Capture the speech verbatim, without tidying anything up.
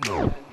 and, and